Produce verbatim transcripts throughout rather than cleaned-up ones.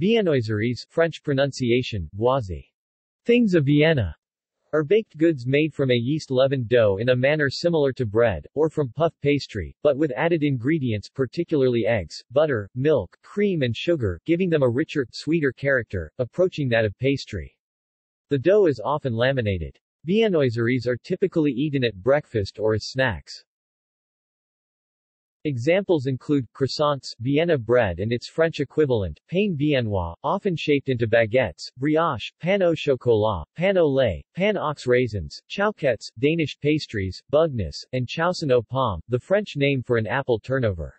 Viennoiseries, French pronunciation, boise, things of Vienna, are baked goods made from a yeast-leavened dough in a manner similar to bread, or from puff pastry, but with added ingredients particularly eggs, butter, milk, cream and sugar, giving them a richer, sweeter character, approaching that of pastry. The dough is often laminated. Viennoiseries are typically eaten at breakfast or as snacks. Examples include, croissants, Vienna bread and its French equivalent, pain viennois, often shaped into baguettes, brioche, pain au chocolat, pain au lait, pain aux raisins, chouquettes, Danish pastries, bugnes, and chausson aux pommes, the French name for an apple turnover.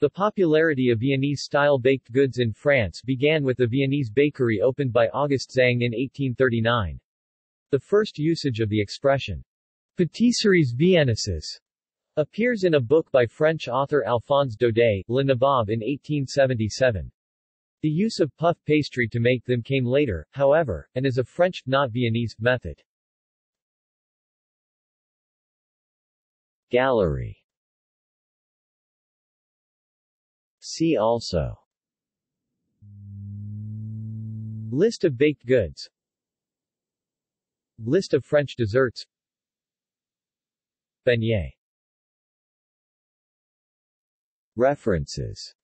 The popularity of Viennese-style baked goods in France began with the Viennese bakery opened by August Zang in eighteen thirty-nine. The first usage of the expression, pâtisseries viennoises, appears in a book by French author Alphonse Daudet, Le Nabab in eighteen seventy-seven. The use of puff pastry to make them came later, however, and is a French, not Viennese, method. Gallery. See also: list of baked goods, list of French desserts, beignet. References.